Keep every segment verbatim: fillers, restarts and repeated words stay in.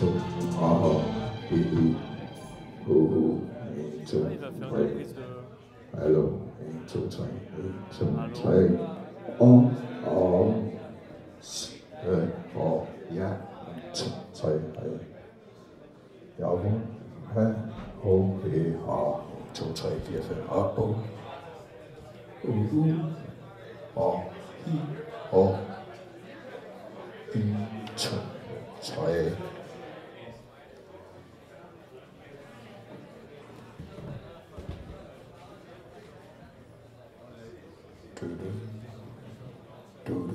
to all people who need to pray. Hello, need to pray. All, all, all, yeah, to pray. Y'all have holy all to pray. If you're up, all, all, to. Zwei. Dudu. Dudu.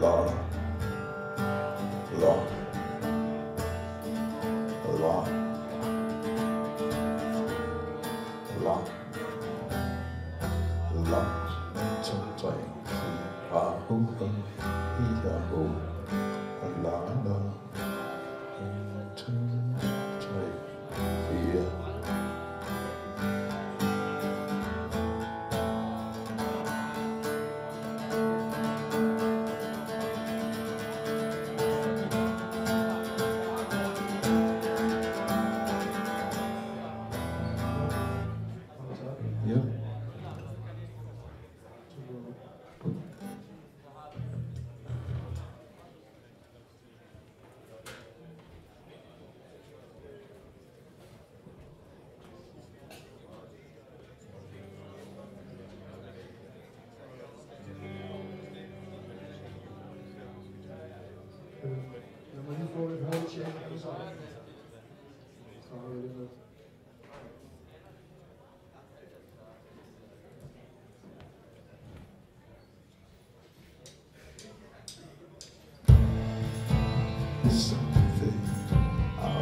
Love. Love. Love. Love, love, something, ah, who, either who, and love, love, something out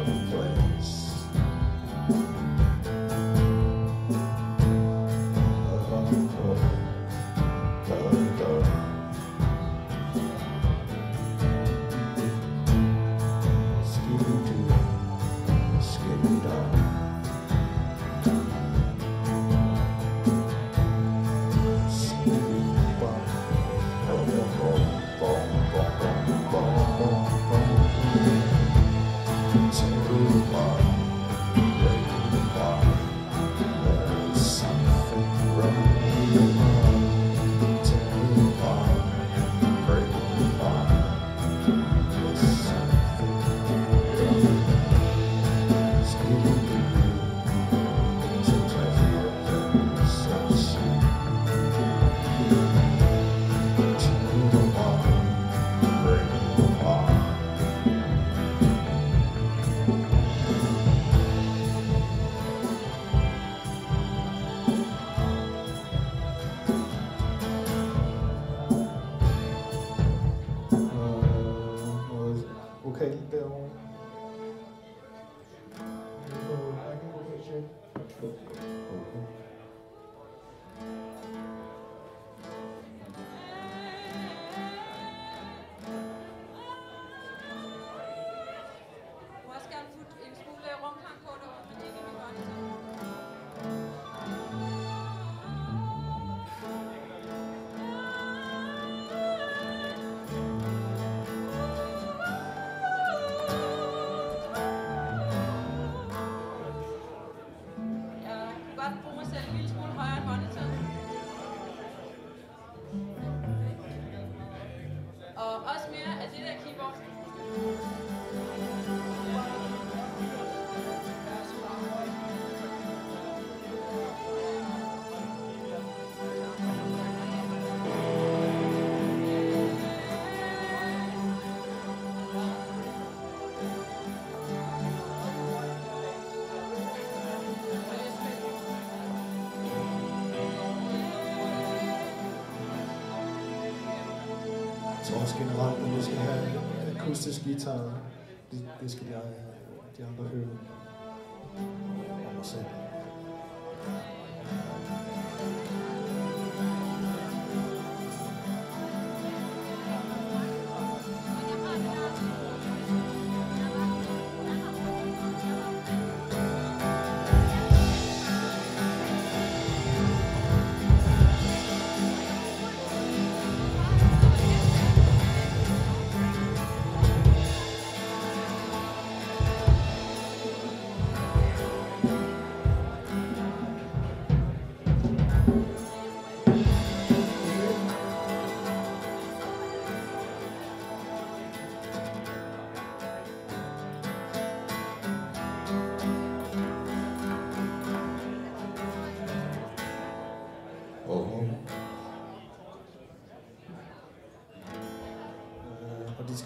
of place. Skip-a-doo, skip-a-doo. Så også generelt, når vi skal have akustisk guitar, det, det skal jeg de andre høre. Og mig selv.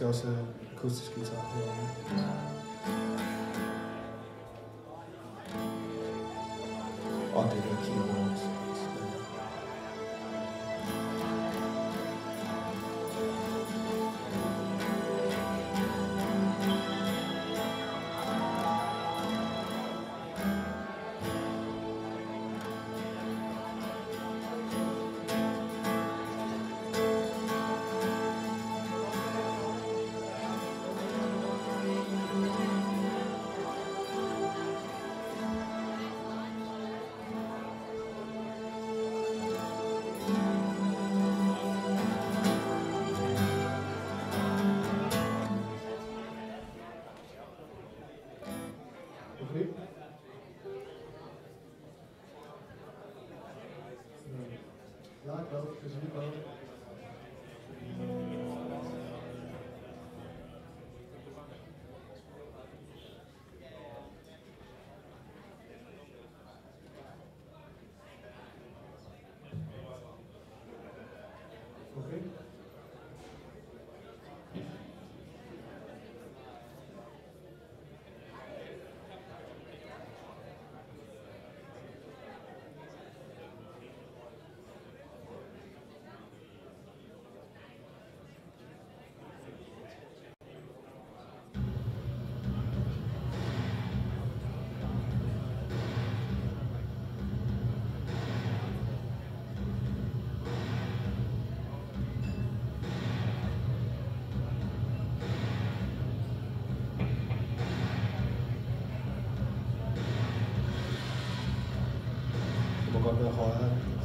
skal også have akustisk guitar herovre. Og det der keyboard også. Ja, ich glaube, das ist super. Okay. Godt være højere. Thank you.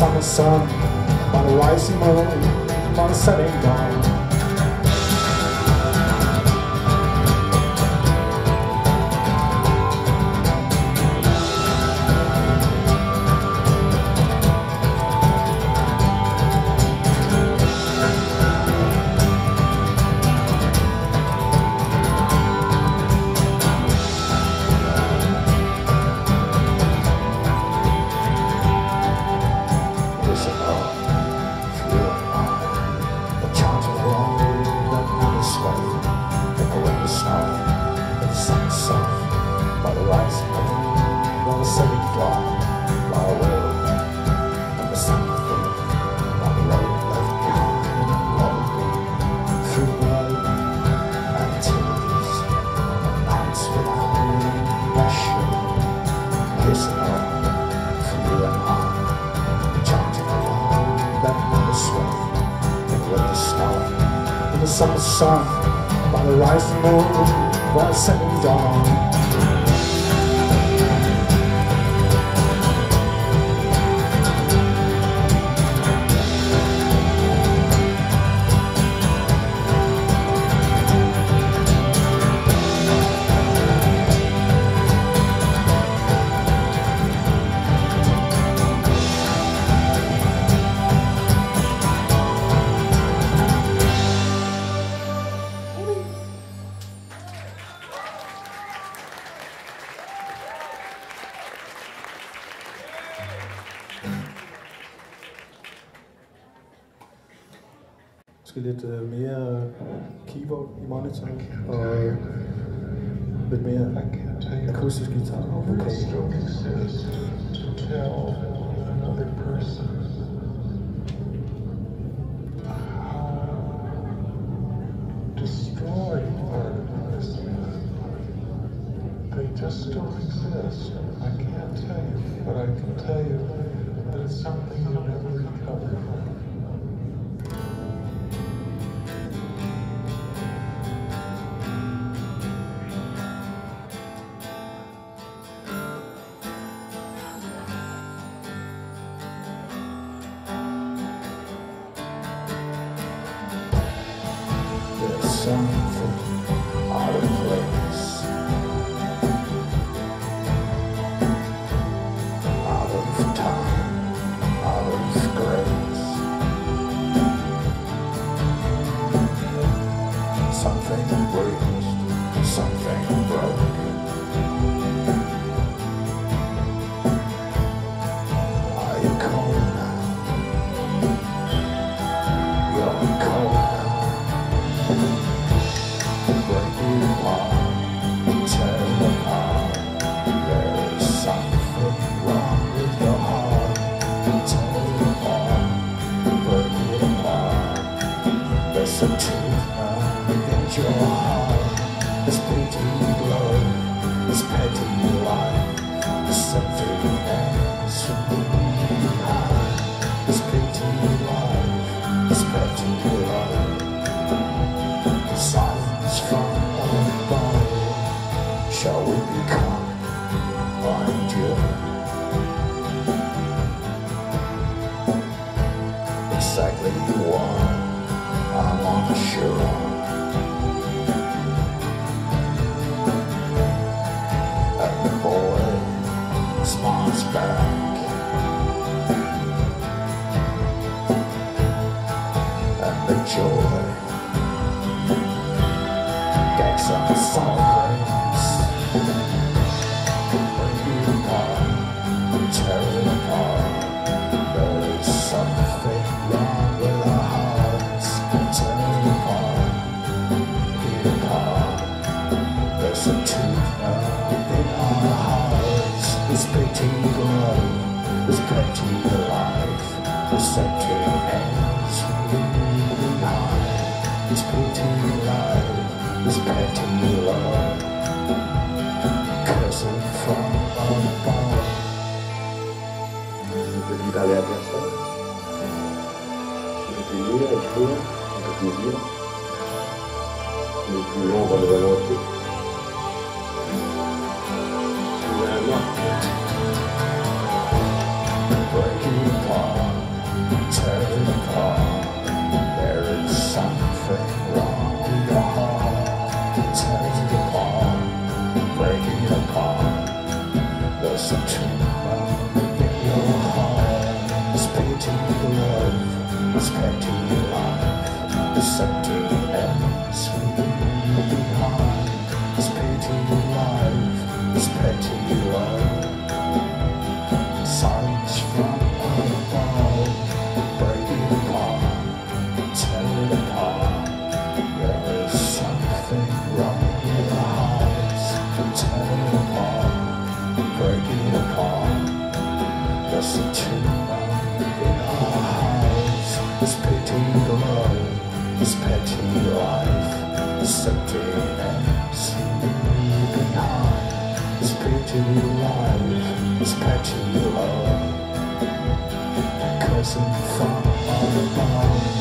summer sun, on a rising moon, on a setting dawn. Summer sun, by the rising moon, by the setting dawn. Måske lidt uh, mere keyboard i monitor og uh, lidt mere akustisk guitar og vokal. They just don't exist. I can't tell you, but I can tell you that it's something you'll never recover from. Something out of place, out of time, out of grace. Something bruised, something broken. Are you cold now? You're cold now. Some truth within your heart. This petty love, this petty life, there's something else from behind. This petty life, this petty love, silence from above. Shall we become undue? Exactly what I'm unsure of. And the boy smiles back. And the joy gets on silence. Bring it apart, tear it apart. There is something wrong with our heart. Some truth within our hearts. This petty love, this petty life, there's something else behind. This petty life, this petty love, cursing from above. Bendita de Dios, que te guía y cura, que te guía, que te guía con el valor. Breaking apart. message that your heart is painting the love, is painting your life, the center and sweeping you behind, is painting your life, is painting your love. Silence from above, breaking apart, tearing apart. There is something wrong in the hearts, tearing apart. Breaking apart, that's the tune in our hearts. It's painting the love, it's painting life, it's something that's leaving behind. It's painting your life, it's painting your love, cursing from all above.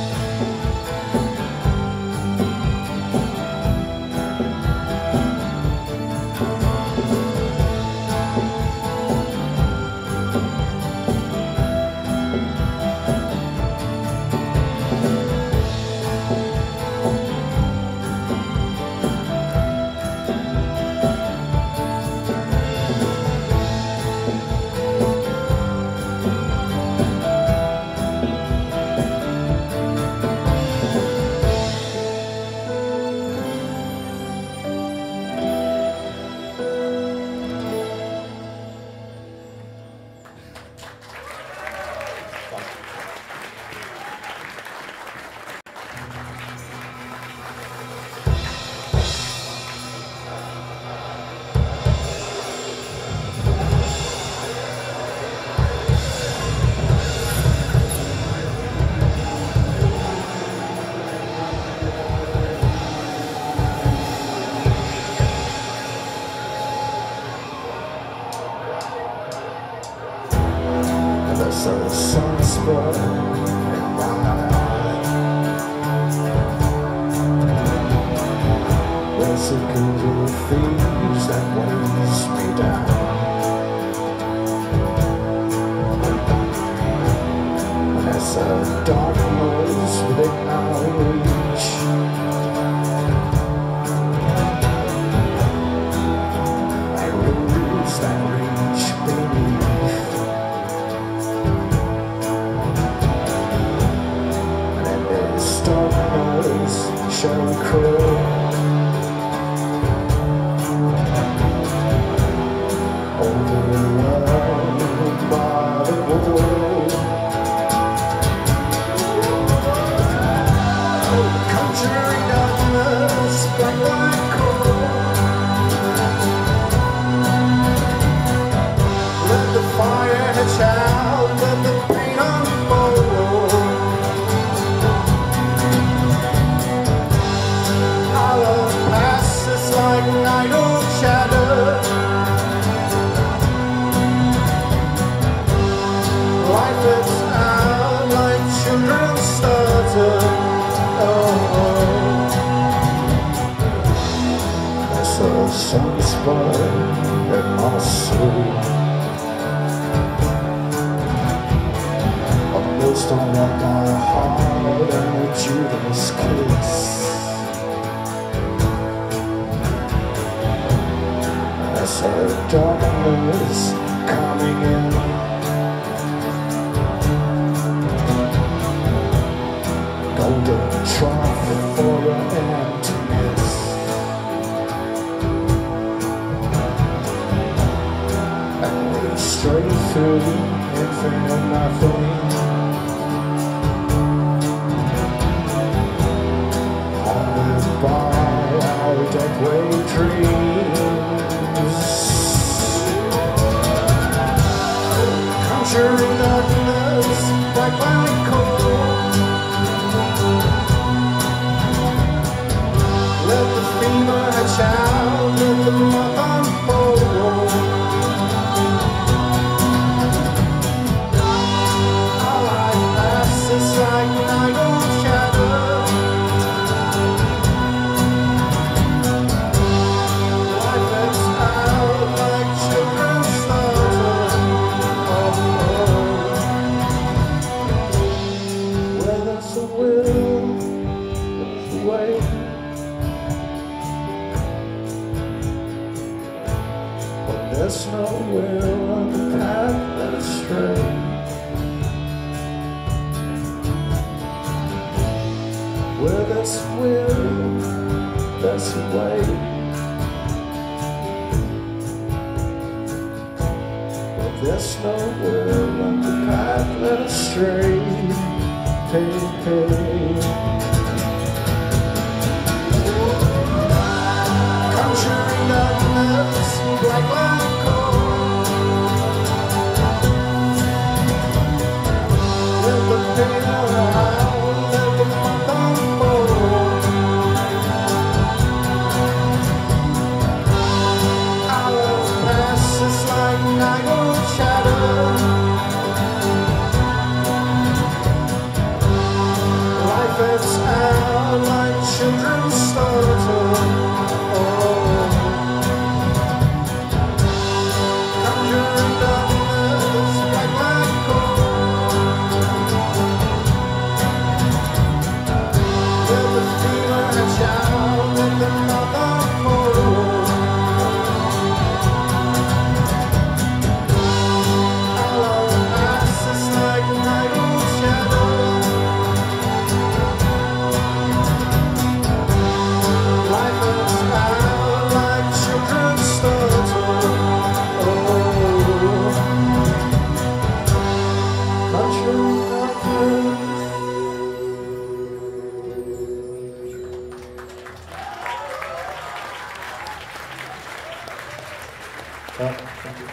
I There's no will on the path that is straight. Where there's will, there's a way. But there's no will on the path that is straight. Hey, hey. Thank you.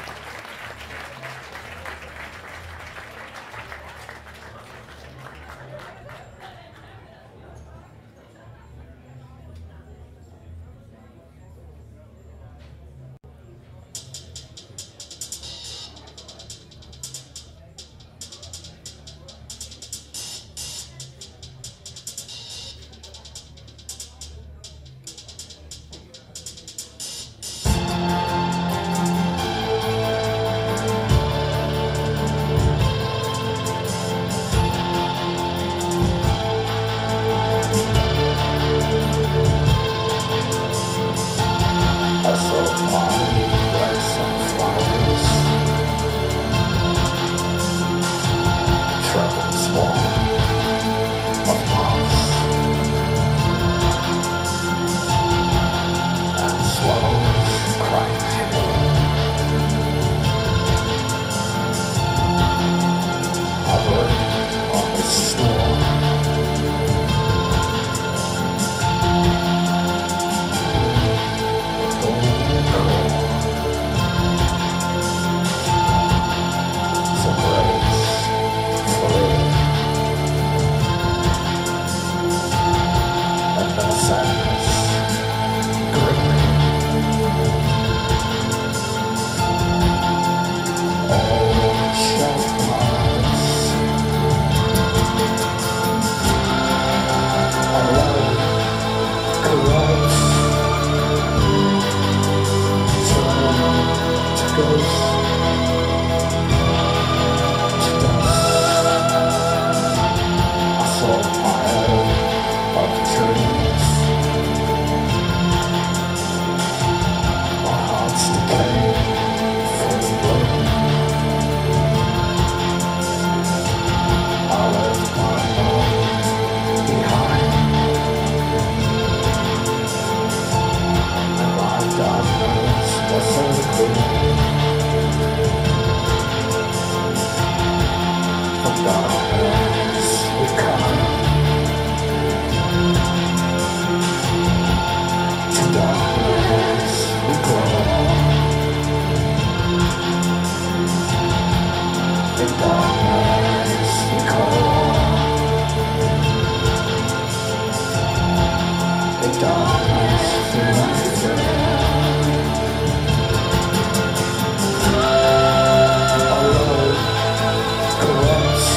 Corrupts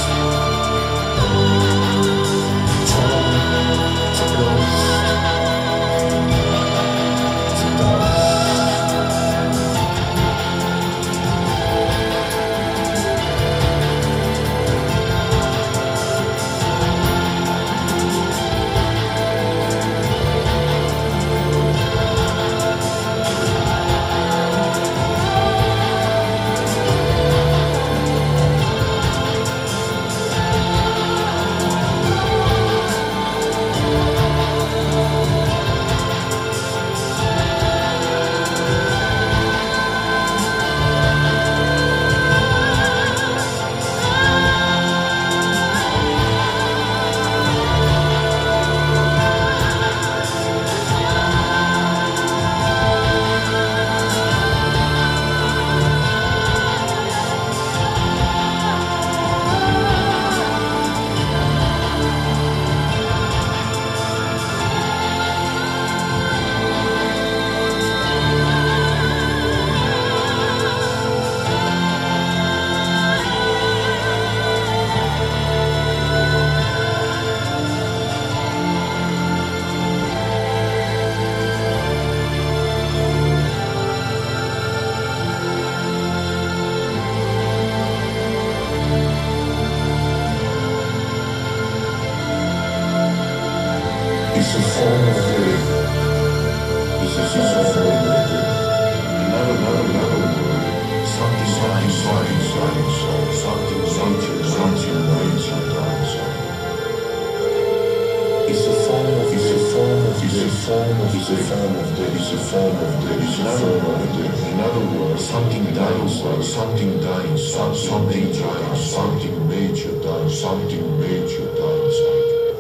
form of the form of the is a form of the is a form of the. In other words, something dies, something dies, something dies, something major dies, something major dies.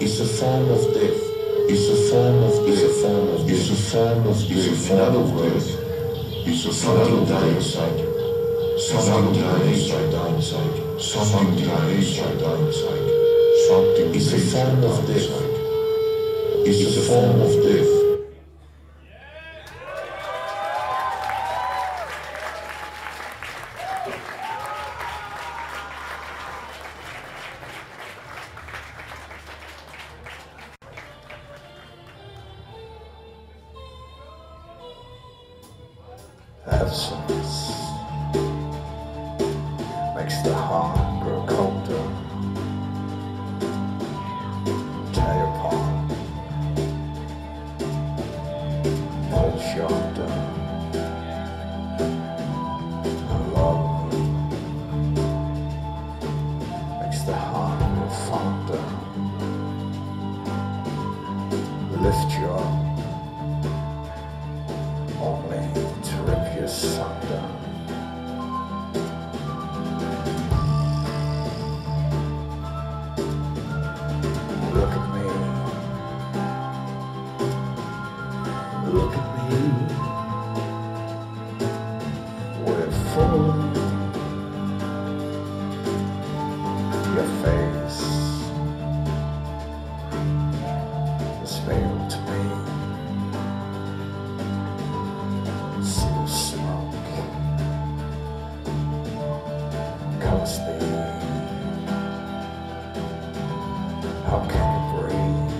It's a form of death. It's a form of is a form of is a form of is a form of death. It's a something dies. Something dies, dies, something dies, dies, something. It's a form of death. It's a form of death. Absence makes the heart grow colder. Yonder, and love makes the heart grow fonder. Lift you up, only to rip you asunder. Look at me, look at me. Your face has failed me. Still smoke covers thee. How can you breathe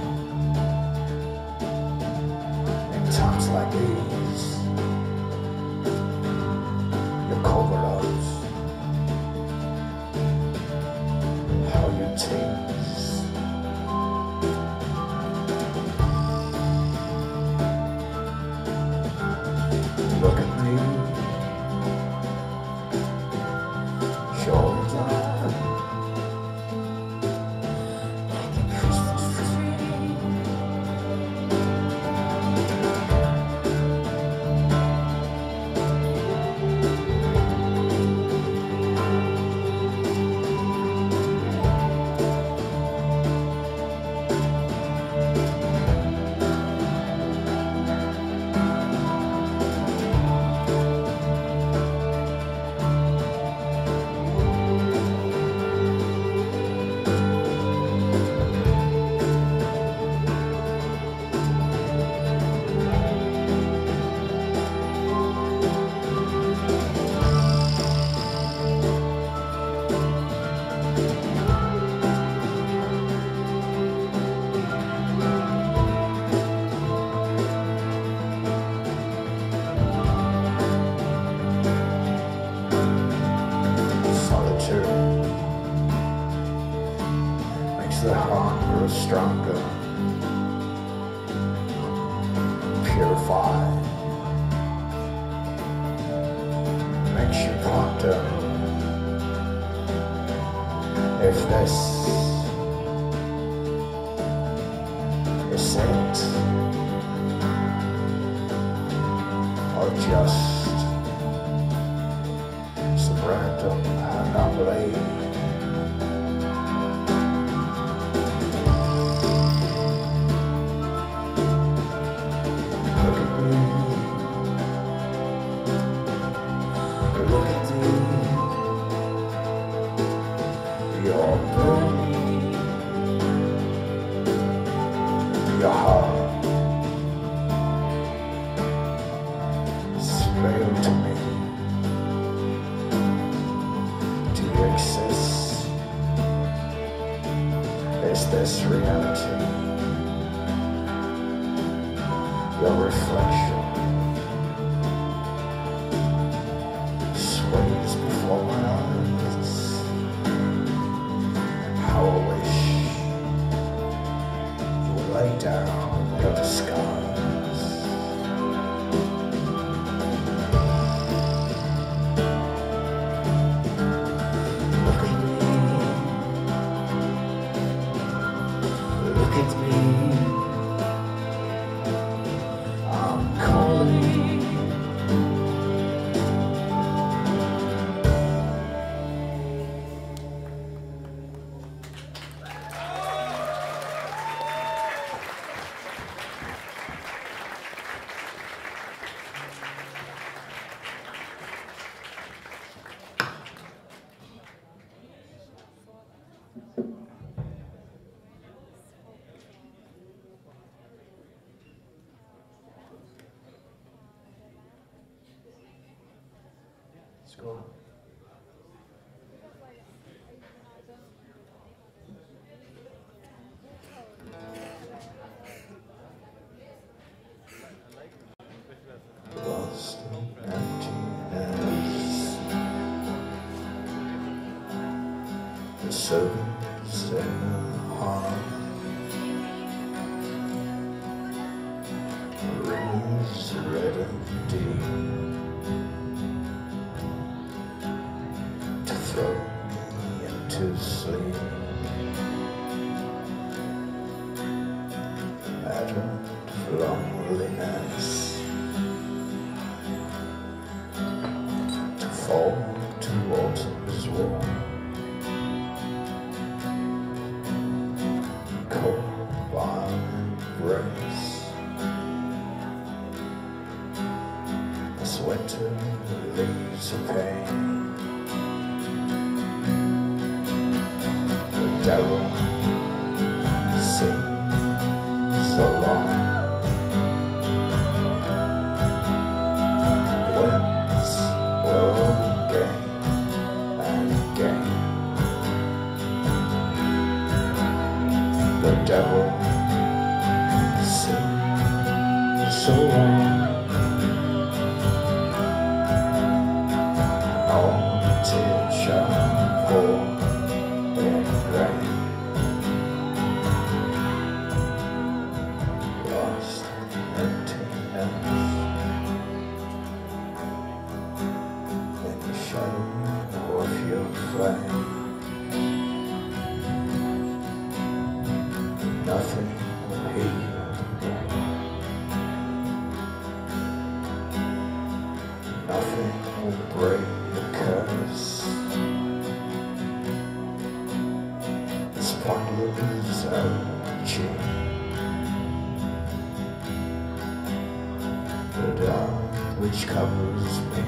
in times like these? Your coveralls, how you taste. Look at me, shoulder, like a Christmas tree. The heart grows stronger, purified, makes you ponder if this is it, or just some random anomaly. Your heart has failed to me. Do you exist? Is this reality? Your reflection sways before my eyes. How I wish you lay down your disguise. Look at me, look at me, school. The servants in the hall, the room is red and deep, to throw me into sleep. Battered loneliness, to fall to autumn's wall. This winter leaves a pain. The devil seems alone. Winds will gain and gain. The devil seems alone. Nothing will heal you. Nothing will break the curse. This pointless energy, the dark which covers me,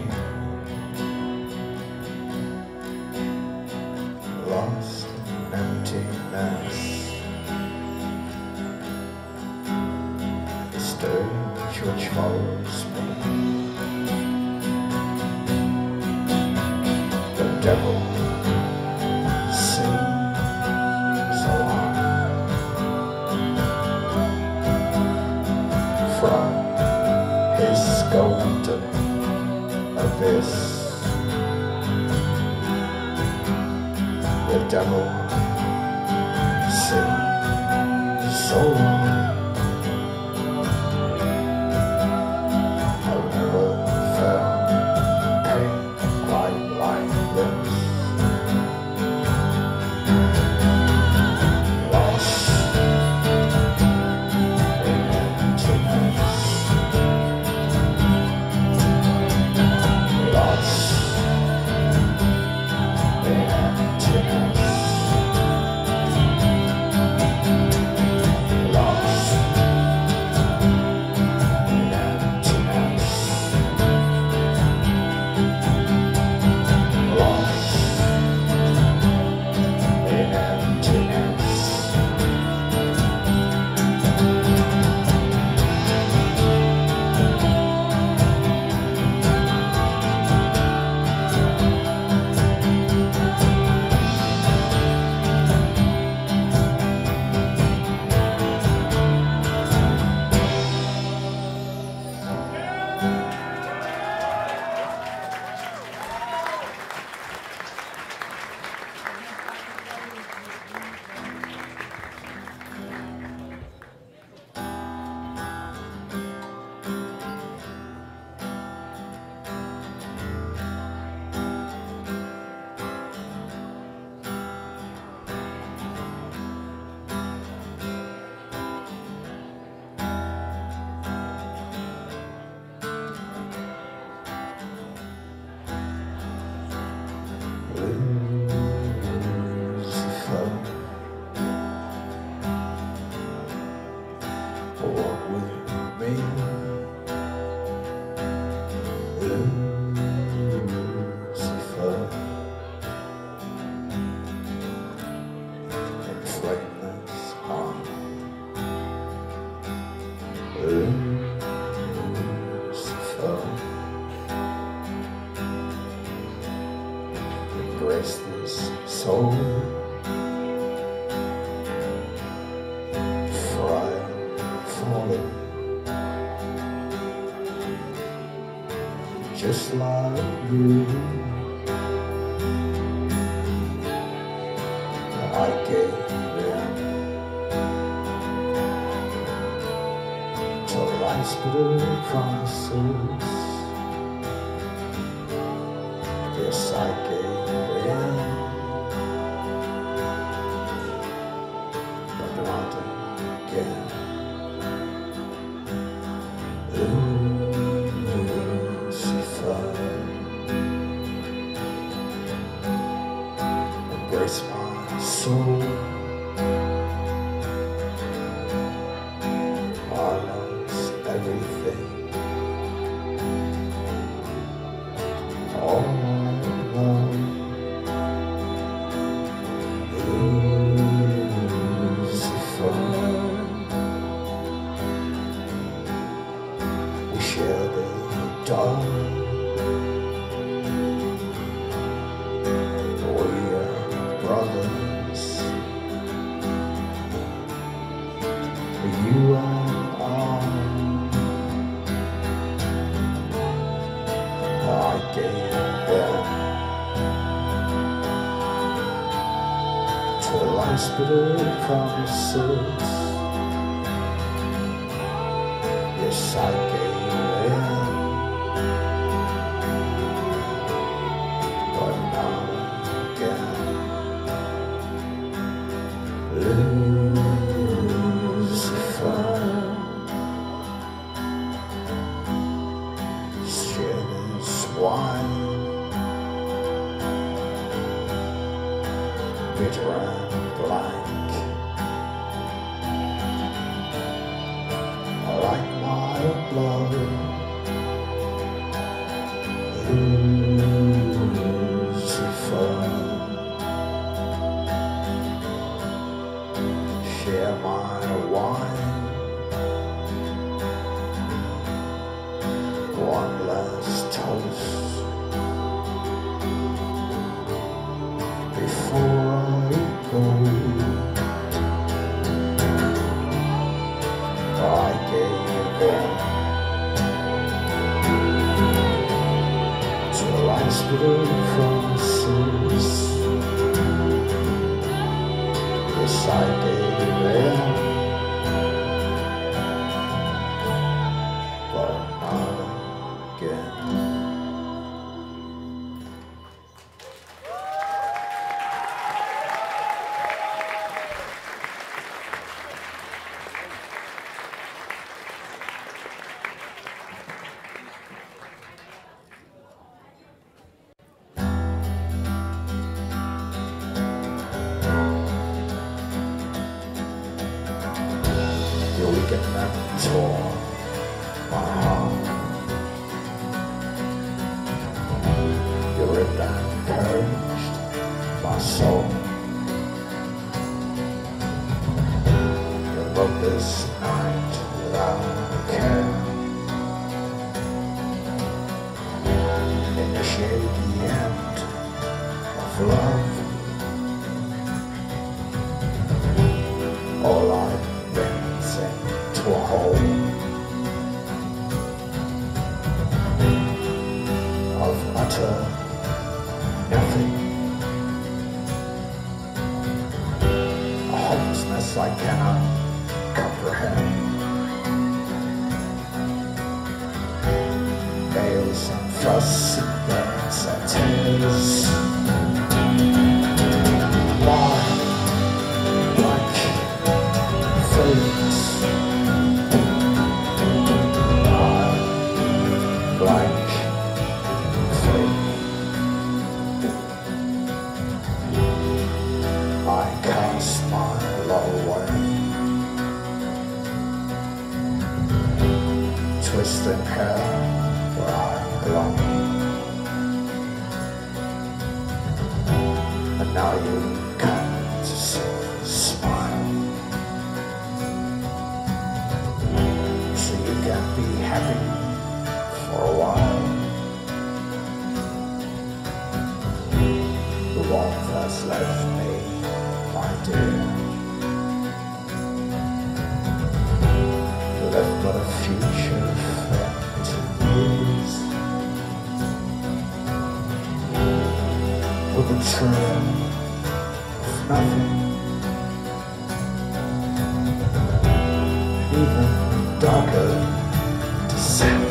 lost in emptiness. Which follows me. The devil sings along from his golden abyss. The devil sings so long. Lost. restless soul, for I am falling just like you. I gave in to life's bitter promises. Yes, I gave in, but wanting again. Lucifer, embrace my soul. I lost everything. Share the dark, we are brothers, you and I. I gave in to life's bitter promises. Yes, I gave Lucifer, share this wine, bitter and blank, like my blood. Lucifer, share my wine, one last toast before I go. I gave in to life's bitter promises. Yes, I gave in. Weekend that tore my heart. You ripped and purged my soul. You broke this night without care. Initiate the end of love. All I to a hole of utter nothing, a hopelessness I cannot comprehend. Nails and fuss and burns and tears. Why, like fate. Twisted hair where I belong, and now you come to see the smile, so you can be happy for a while. others left me my dear. You left but a future fair to use, with a trail of nothing, even darker descent.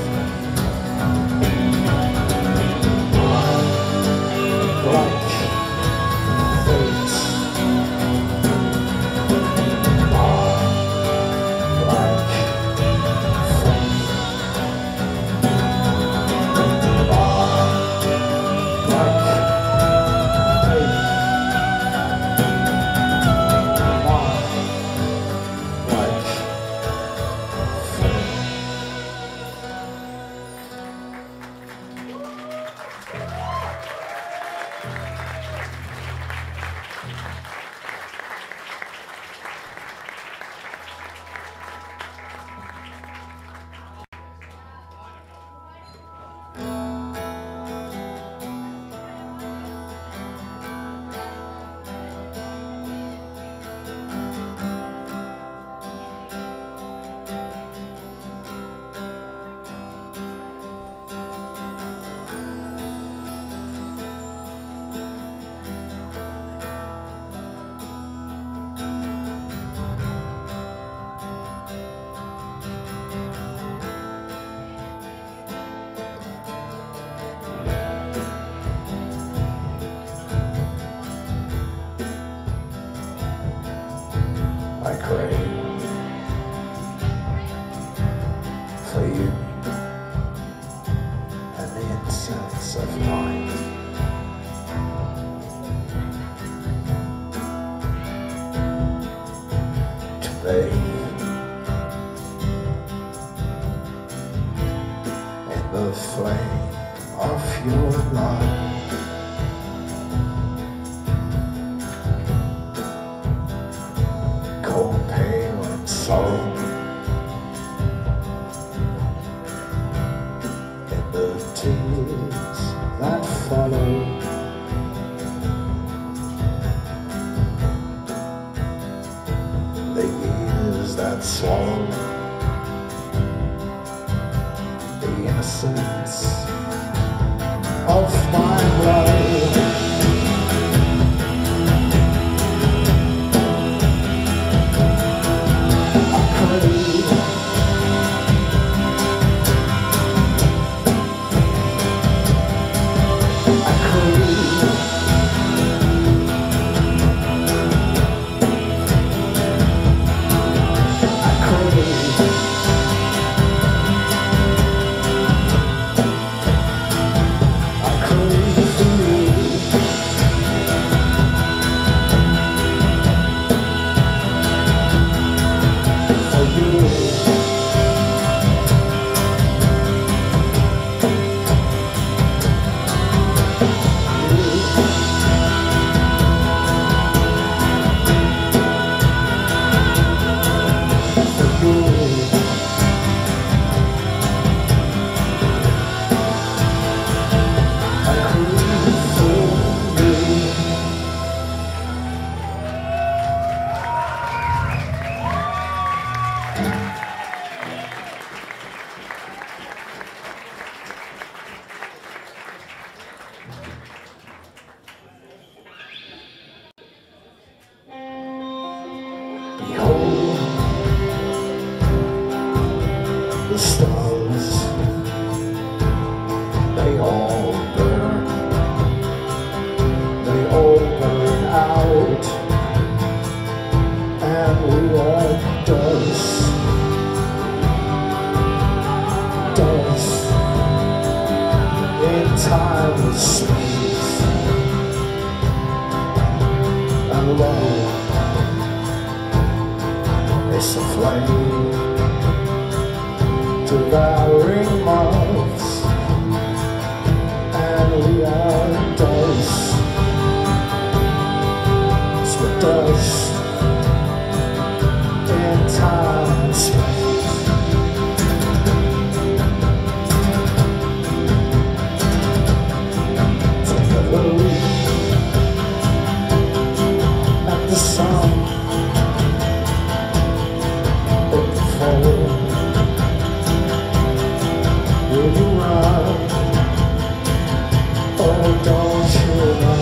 Oh, don't you know?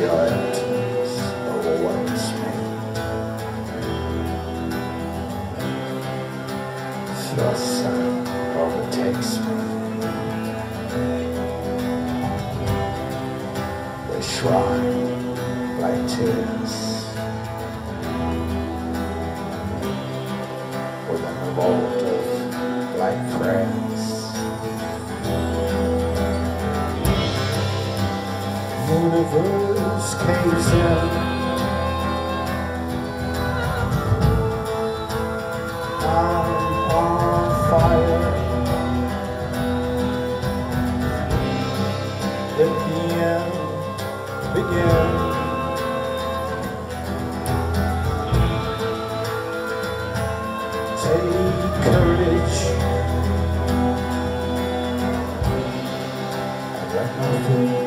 Your emptiness overwhelms me. Your sound overtakes me. They shine like tears with an evocative like prayers. Universe caves in. I'm on fire. Let the end begin. Take courage and let nothing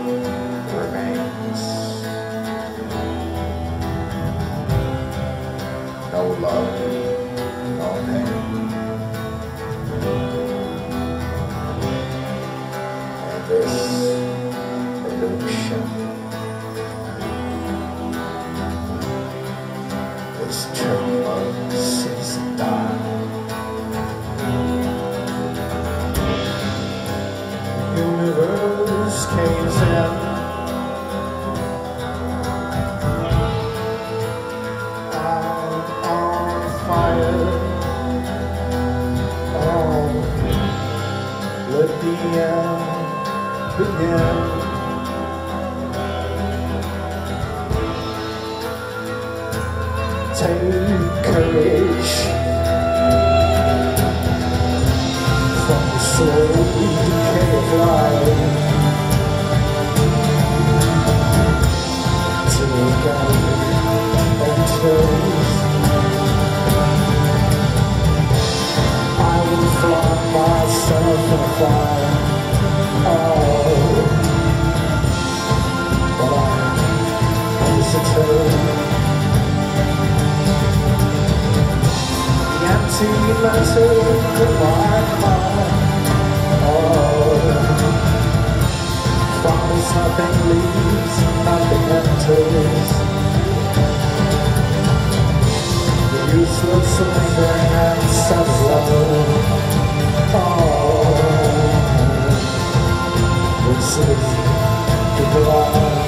love, no pain. And this illusion, this turmoil ceases to die. Universe caves in. Begin, take courage from the soul we can fly to God and truth. I will fly myself and fly. The empty letter in my heart, oh, promise nothing leaves, nothing enters. The useless lingering and self-love, oh, this is the blood.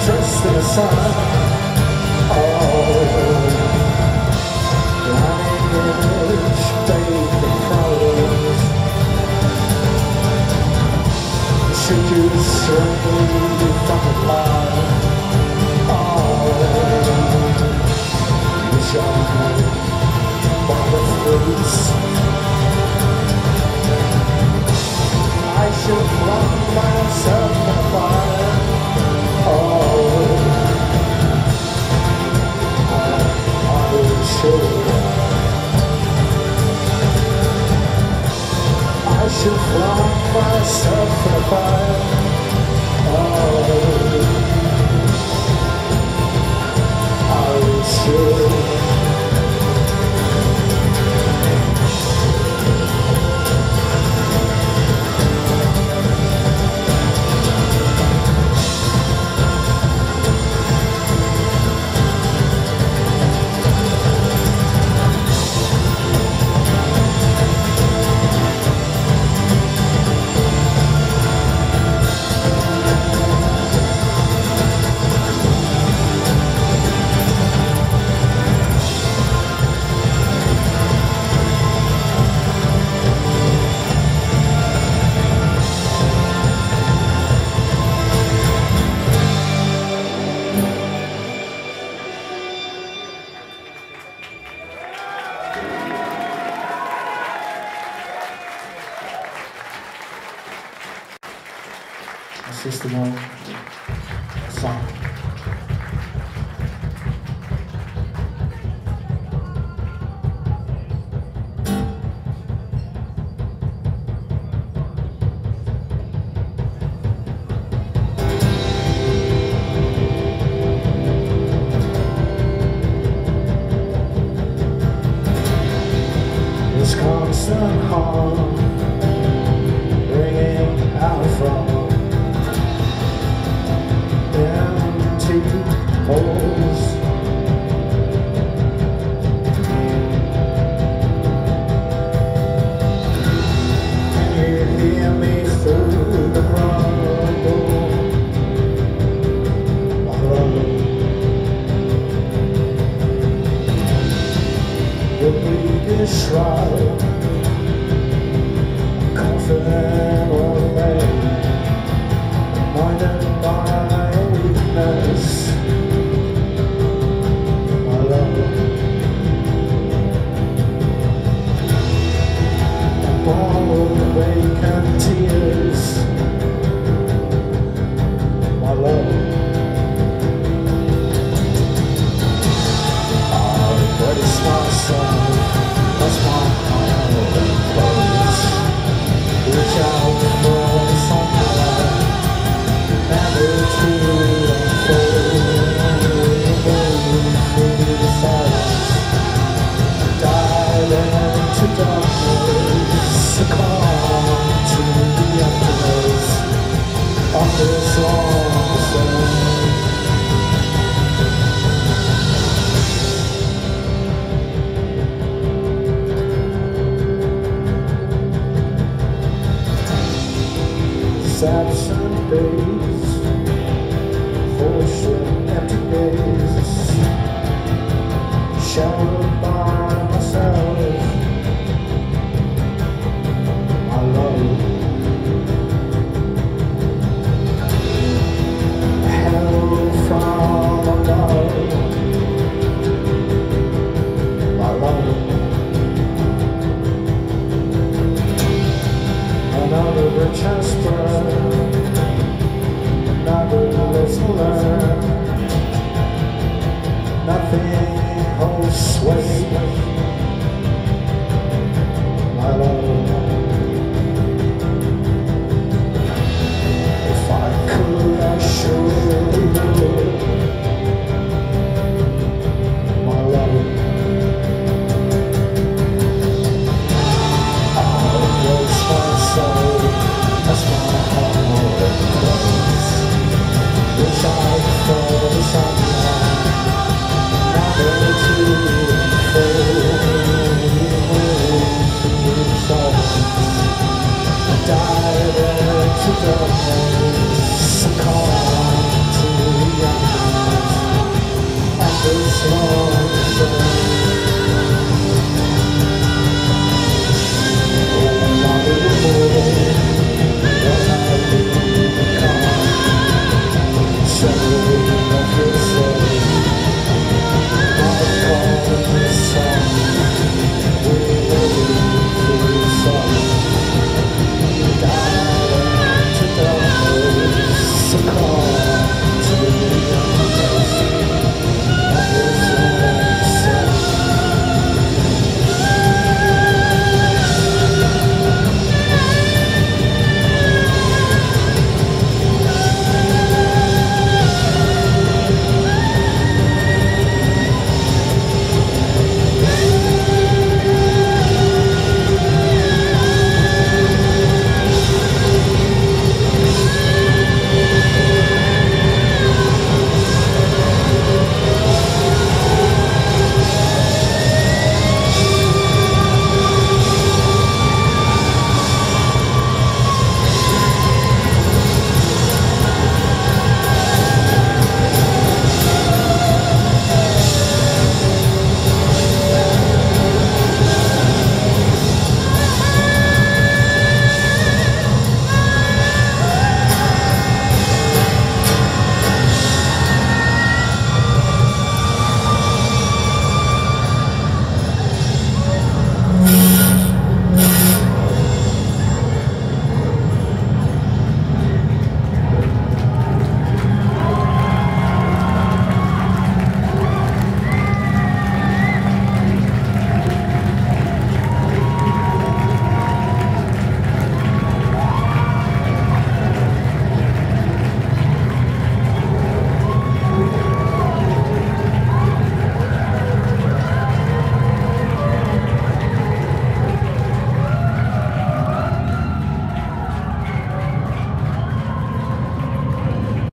Just as Shall